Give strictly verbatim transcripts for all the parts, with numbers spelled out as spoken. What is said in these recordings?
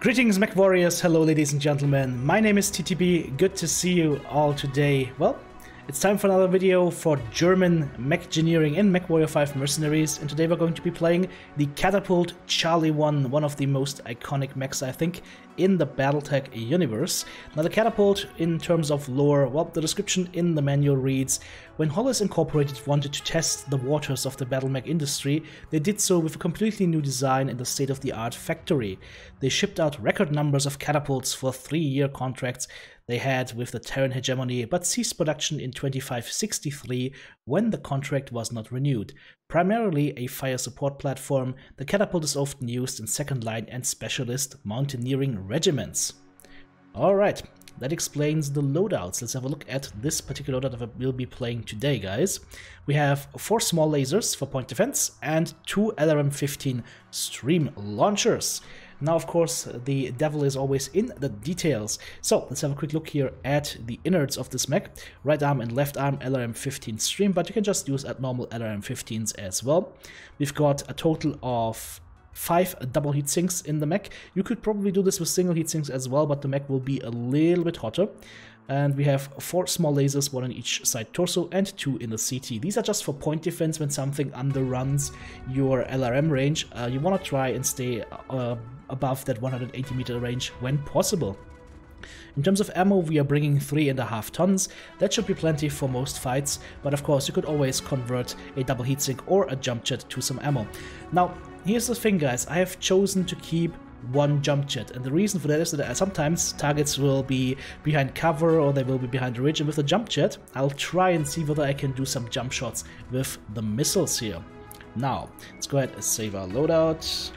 Greetings, MechWarriors. Hello, ladies and gentlemen. My name is T T B. Good to see you all today. Well, it's time for another video for German mech-engineering in MechWarrior five Mercenaries, and today we're going to be playing the Catapult Charlie one, one of the most iconic mechs, I think, in the BattleTech universe. Now, the Catapult, in terms of lore, well, the description in the manual reads, when Hollis Incorporated wanted to test the waters of the battle mech industry, they did so with a completely new design and a state-of-the-art factory. They shipped out record numbers of catapults for three-year contracts they had with the Terran Hegemony, but ceased production in twenty-five sixty-three when the contract was not renewed. Primarily a fire support platform, the catapult is often used in second-line and specialist mountaineering regiments. Alright, that explains the loadouts. Let's have a look at this particular loadout that we'll be playing today, guys. We have four small lasers for point defense and two L R M fifteen stream launchers. Now, of course, the devil is always in the details. So, let's have a quick look here at the innards of this mech. Right arm and left arm L R M fifteen stream, but you can just use at normal L R M fifteens as well. We've got a total of five double heat sinks in the mech. You could probably do this with single heat sinks as well, but the mech will be a little bit hotter. And we have four small lasers, one on each side torso and two in the C T. These are just for point defense when something underruns your L R M range. Uh, you want to try and stay uh, above that one hundred eighty meter range when possible. In terms of ammo, we are bringing three and a half tons. That should be plenty for most fights, but of course you could always convert a double heatsink or a jump jet to some ammo. Now, here's the thing, guys. I have chosen to keep one jump jet, and the reason for that is that sometimes targets will be behind cover or they will be behind the ridge, and with the jump jet I'll try and see whether I can do some jump shots with the missiles here. Now let's go ahead and save our loadout.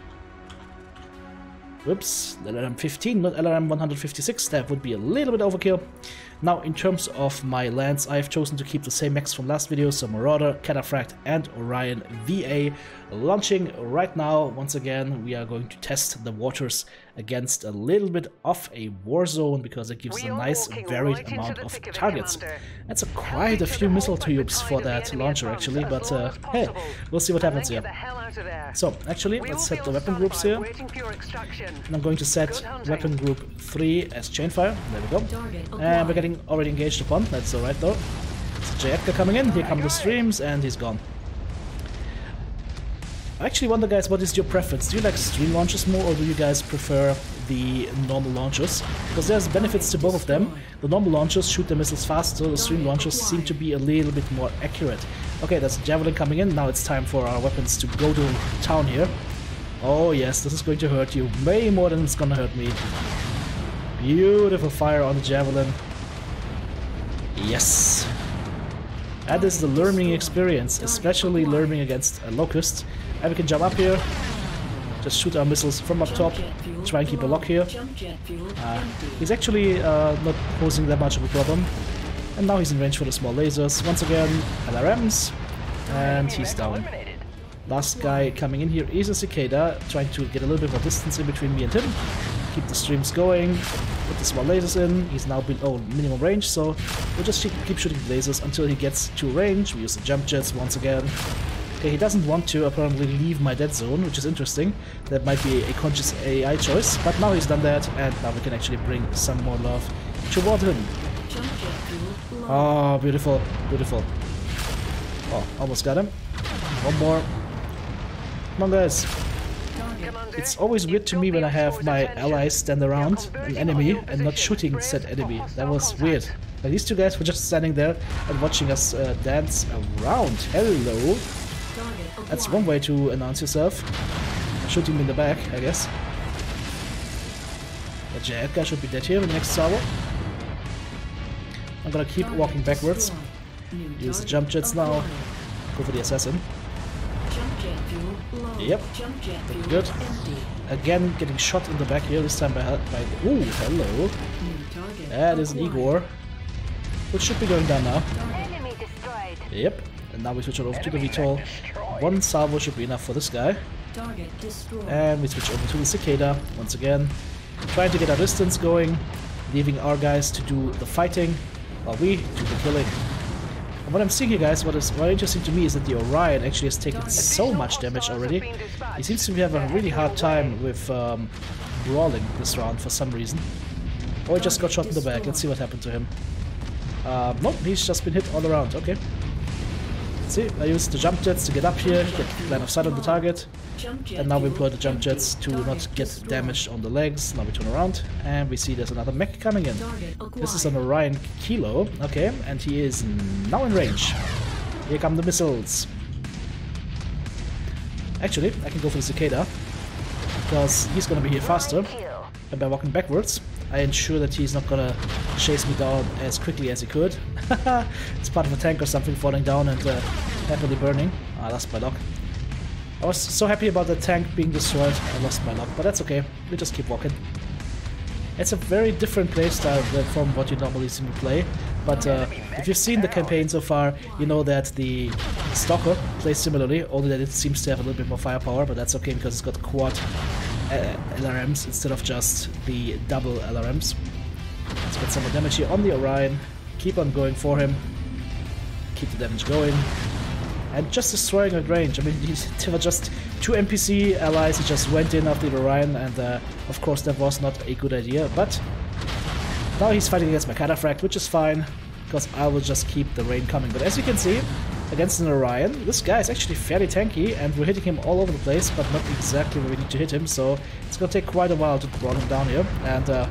Whoops, L R M fifteen, not L R M one fifty-six, that would be a little bit overkill. Now, in terms of my lands, I have chosen to keep the same mechs from last video, so Marauder, Cataphract and Orion V A. Launching right now, once again, we are going to test the waters against a little bit of a war zone, because it gives a nice varied amount of targets. That's a quite a few missile tubes for that launcher, actually, but uh, hey, we'll see what happens here. So, actually, let's set the weapon groups here. And I'm going to set weapon group three as chainfire. There we go. And we're getting already engaged upon. That's alright though. So Jayetka coming in. Here come the streams, and he's gone. I actually wonder, guys, what is your preference? Do you like stream launchers more, or do you guys prefer the normal launchers? Because there's benefits to both of them. The normal launchers shoot their missiles faster, the stream launchers seem to be a little bit more accurate. Okay, that's Javelin coming in. Now it's time for our weapons to go to town here. Oh yes, this is going to hurt you way more than it's gonna hurt me. Beautiful fire on the Javelin. Yes. That is the learning experience, especially learning against a Locust. And we can jump up here, just shoot our missiles from up top, try and keep a lock here. Uh, he's actually uh, not posing that much of a problem. And now he's in range for the small lasers. Once again, L R Ms, and he's down. Last guy coming in here is a Cicada, trying to get a little bit more distance in between me and him. Keep the streams going, put the small lasers in. He's now below minimum range, so we'll just keep shooting the lasers until he gets to range. We use the jump jets once again. Okay, he doesn't want to apparently leave my dead zone, which is interesting. That might be a conscious A I choice, but now he's done that, and now we can actually bring some more love toward him. Oh, beautiful, beautiful. Oh, almost got him. One more. Come on, guys. It's always weird to me when I have my allies stand around an enemy and not shooting said enemy. That was weird. Like, these two guys were just standing there and watching us uh, dance around. Hello. That's one way to announce yourself. Shooting him in the back, I guess. The Jayetka should be dead here in the next tower. I'm gonna keep walking backwards. Use the jump jets now. Go for the Assassin. Yep, pretty good. Again, getting shot in the back here, this time by... by ooh, hello. That is an Igor, which should be going down now. Yep, and now we switch over to the V T O L. One salvo should be enough for this guy. And we switch over to the Cicada, once again. Trying to get our distance going, leaving our guys to do the fighting, while we do the killing. What I'm seeing here, guys, what is very interesting to me is that the Orion actually has taken so much damage already. He seems to have a really hard time with um, brawling this round for some reason. Oh, he just got shot in the back. Let's see what happened to him. Uh, nope, he's just been hit all around. Okay. See, I used the jump jets to get up here, get line of sight on the target, and now we employ the jump jets to not get damaged on the legs. Now we turn around, and we see there's another mech coming in. This is an Orion Kilo, okay, and he is now in range. Here come the missiles. Actually, I can go for the Cicada, because he's gonna be here faster, and by walking backwards, I ensure that he's not gonna chase me down as quickly as he could. It's part of a tank or something falling down and uh, happily burning. Ah, I lost my luck. I was so happy about the tank being destroyed, I lost my luck, but that's okay. We just keep walking. It's a very different playstyle from what you normally see me play, but uh, if you've seen the campaign so far, you know that the Stalker plays similarly, only that it seems to have a little bit more firepower, but that's okay because it's got quad L R Ms instead of just the double L R Ms. Let's get some more damage here on the Orion. Keep on going for him. Keep the damage going. And just destroying at range. I mean, there were just two N P C allies that just went in after the Orion, and uh, of course that was not a good idea, but now he's fighting against my Cataphract, which is fine, because I will just keep the rain coming. But as you can see, against an Orion, this guy is actually fairly tanky, and we're hitting him all over the place, but not exactly where we need to hit him, so it's gonna take quite a while to run him down here, and uh,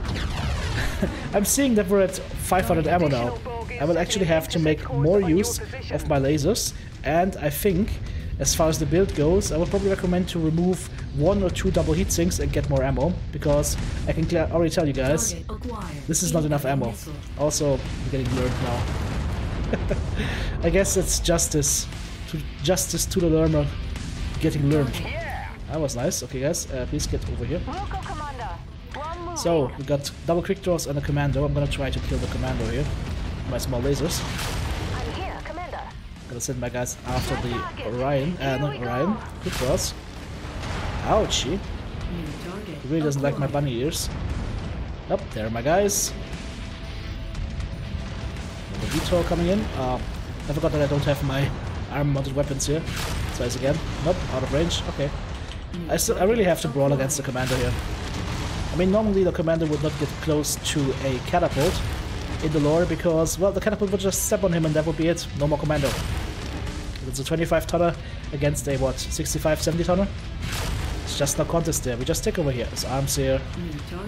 I'm seeing that we're at five hundred ammo now. I will actually have to make more use of my lasers, and I think, as far as the build goes, I would probably recommend to remove one or two double heat sinks and get more ammo, because I can already tell you guys, this is not enough ammo. Also, I'm getting lured now. I guess it's justice, to, justice to the learner getting learned. That was nice. Okay guys, uh, please get over here. So, we got double quick draws and a commando. I'm gonna try to kill the commando here. My small lasers. Gonna send my guys after the Orion, uh, not Orion, quick draws. Ouchie. He really doesn't like my bunny ears. Nope, there are my guys. The V TOL coming in. Uh, I forgot that I don't have my arm-mounted weapons here. Twice again. Nope, out of range. Okay. I, still, I really have to brawl against the commander here. I mean, normally the commander would not get close to a catapult in the lore because, well, the catapult would just step on him and that would be it. No more commando. It's a twenty-five tonner against a, what, sixty-five, seventy tonner? It's just no contest there. We just take over here. His arms here.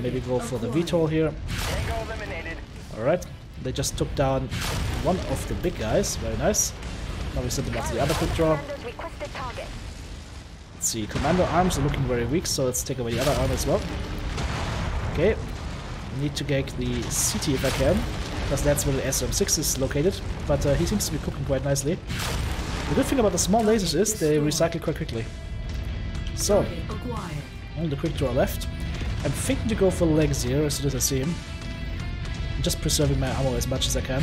Maybe go for the V TOL here. Alright. They just took down one of the big guys. Very nice. Now we send them after the other quick draw. Let's see. Commando arms are looking very weak, so let's take away the other arm as well. Okay. Need to get the C T if I can, because that's where the S M six is located. But uh, he seems to be cooking quite nicely. The good thing about the small lasers is they recycle quite quickly. So, on the quick draw left. I'm thinking to go for legs here as soon as I see him. Just preserving my ammo as much as I can.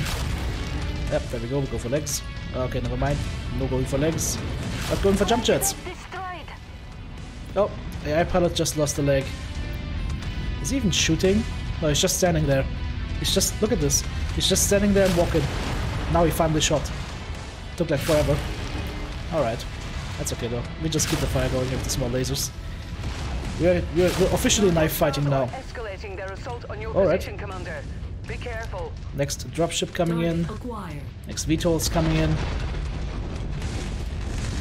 Yep, there we go, we go for legs. Okay, never mind. No going for legs. Not going for jump jets. Oh, the A I pilot just lost a leg. Is he even shooting? No, he's just standing there. He's just, look at this. He's just standing there and walking. Now he finally shot. Took like forever. Alright. That's okay though. We just keep the fire going here with the small lasers. We're, we're, we're officially knife fighting now. Alright. Be careful. Next dropship coming in. Next V TOL's coming in.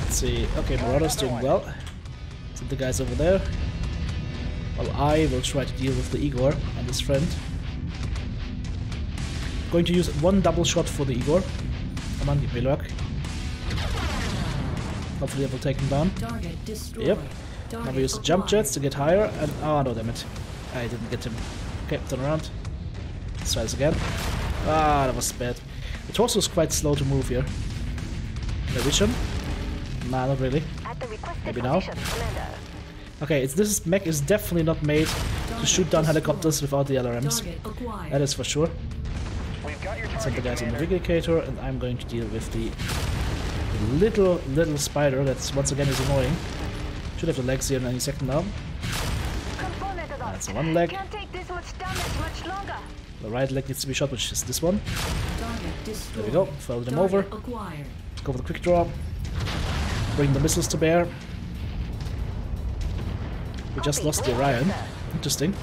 Let's see. Okay, Marauder's doing well. So the guys over there. Well, I will try to deal with the Igor and his friend. I'm going to use one double shot for the Igor. Come on, give me luck. Hopefully I will take him down. Yep. Now we use jump jets to get higher and... Ah, oh, no, damn it. I didn't get him. Okay, turn around. Let's try this again. Ah, that was bad. The torso is quite slow to move here. Can I reach him? Nah, not really. Maybe now. Okay, it's, this mech is definitely not made to shoot down helicopters without the L R Ms. That is for sure. Send the guys in the Vigilator, and I'm going to deal with the little, little spider that's once again is annoying. Should have the legs here in any second now. That's one leg. The right leg needs to be shot, which is this one. There we go, follow them over. Let's go for the quick draw. Bring the missiles to bear. We just lost the Orion. Interesting.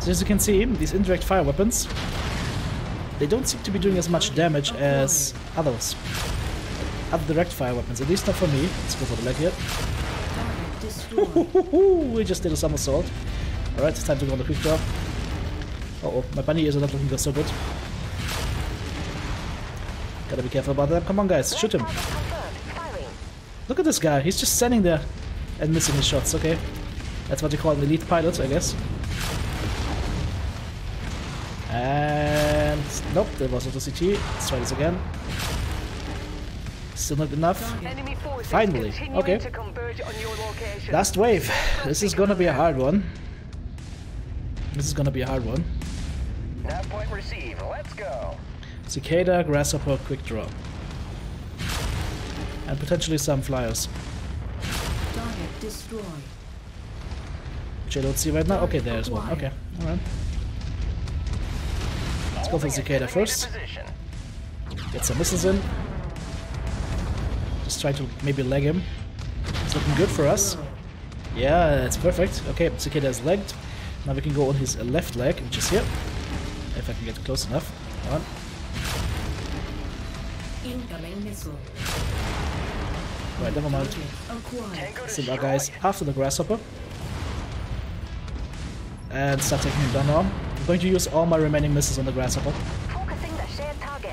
So as you can see, these indirect fire weapons, they don't seem to be doing as much damage as others. Other direct fire weapons, at least not for me. Let's go for the leg here. We just did a somersault. Alright, it's time to go on the quick draw. Uh oh, my bunny ears are not looking so good. Gotta be careful about that. Come on, guys, shoot him. Look at this guy, he's just standing there and missing his shots, okay. That's what you call an elite pilot, I guess. And nope, there was no C T. Let's try this again. Still not enough. Finally, okay. Last wave. This is gonna be a hard one. This is gonna be a hard one. Now point receive. Let's go. Cicada, grasshopper, quick draw, and potentially some flyers. Target destroyed. Which I don't see right now. Okay, there's one. Okay, all right. Let's go for Cicada first. Get some missiles in. Just try to maybe leg him. It's looking good for us. Yeah, that's perfect. Okay, Cicada is legged. Now we can go on his left leg, which is here. If I can get close enough. Come on. Right, never mind. Send our guys after the grasshopper. And start taking him down now. I'm going to use all my remaining missiles on the grasshopper. Focusing the shared target.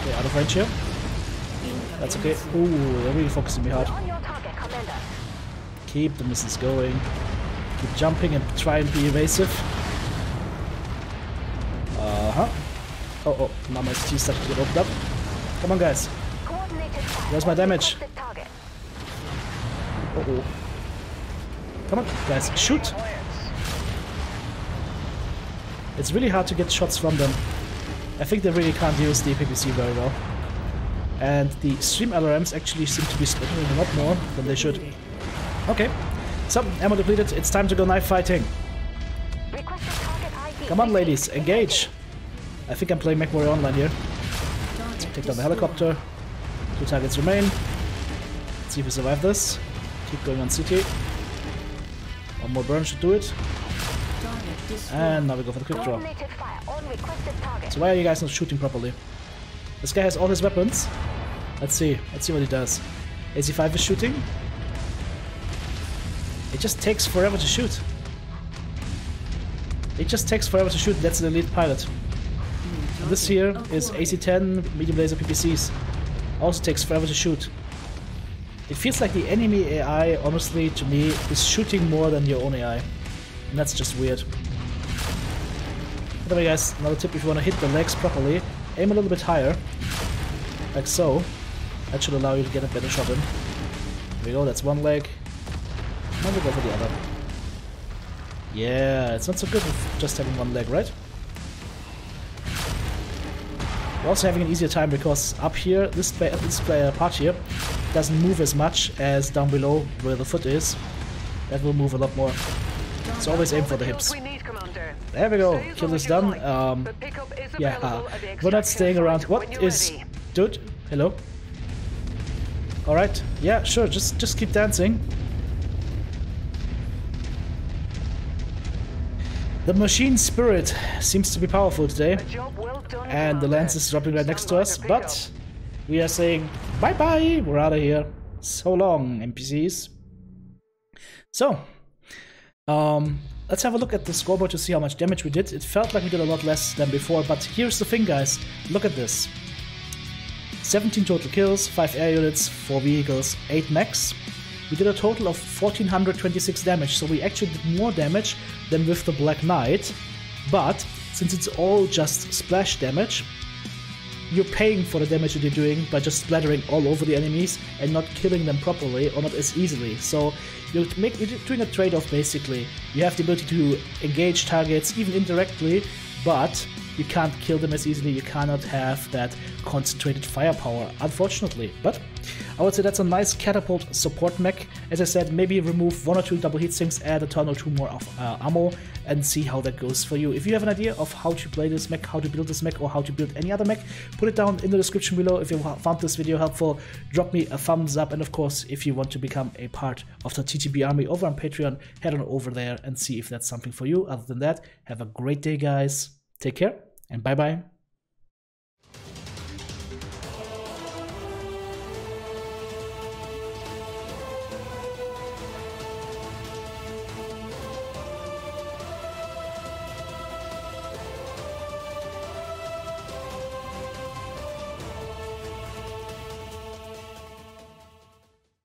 Okay, out of range here. That's okay. Ooh, they're really focusing me hard. Keep the missiles going. Keep jumping and try and be evasive. Uh huh. Oh, oh, now my C T started to get opened up. Come on, guys. Where's my damage? Uh oh. Come on, guys, shoot! It's really hard to get shots from them. I think they really can't use the P P C very well. And the stream L R Ms actually seem to be spending a lot more than they should. Okay, so ammo depleted, it's time to go knife fighting. Come on, ladies, engage! I think I'm playing MechWarrior Online here. Let's take down the helicopter. Two targets remain. Let's see if we survive this. Keep going on C T. One more burn should do it. And now we go for the quick draw. So why are you guys not shooting properly? This guy has all his weapons. Let's see. Let's see what he does. A C five is shooting. It just takes forever to shoot. It just takes forever to shoot. That's an elite pilot. And this here is A C ten, medium laser P P Cs. Also takes forever to shoot. It feels like the enemy A I, honestly, to me, is shooting more than your own A I. And that's just weird. By the way, guys, another tip, if you want to hit the legs properly, aim a little bit higher. Like so. That should allow you to get a better shot in. There we go, that's one leg. Now we go for the other. Yeah, it's not so good with just having one leg, right? We're also having an easier time because up here, this, this player part here doesn't move as much as down below where the foot is. That will move a lot more. So always aim for the hips. There we go, kill is done. Um, yeah, uh, we're not staying around. What is... Dude, hello? Alright, yeah, sure, just, just keep dancing. The machine spirit seems to be powerful today, and the lens is dropping right next to us, but we are saying bye-bye, we're out of here. So long, N P Cs. So, um, let's have a look at the scoreboard to see how much damage we did. It felt like we did a lot less than before, but here's the thing, guys. Look at this. seventeen total kills, five air units, four vehicles, eight mechs. We did a total of one thousand four hundred twenty-six damage, so we actually did more damage than with the Black Knight, but since it's all just splash damage, you're paying for the damage that you're doing by just splattering all over the enemies and not killing them properly or not as easily. So you're, make, you're doing a trade-off basically. You have the ability to engage targets, even indirectly, but you can't kill them as easily, you cannot have that concentrated firepower, unfortunately. But I would say that's a nice catapult support mech. As I said, maybe remove one or two double heat sinks, add a ton or two more of uh, ammo, and see how that goes for you. If you have an idea of how to play this mech, how to build this mech, or how to build any other mech, put it down in the description below. If you found this video helpful, drop me a thumbs up, and of course, if you want to become a part of the T T B army over on Patreon, head on over there and see if that's something for you. Other than that, have a great day, guys. Take care, and bye-bye.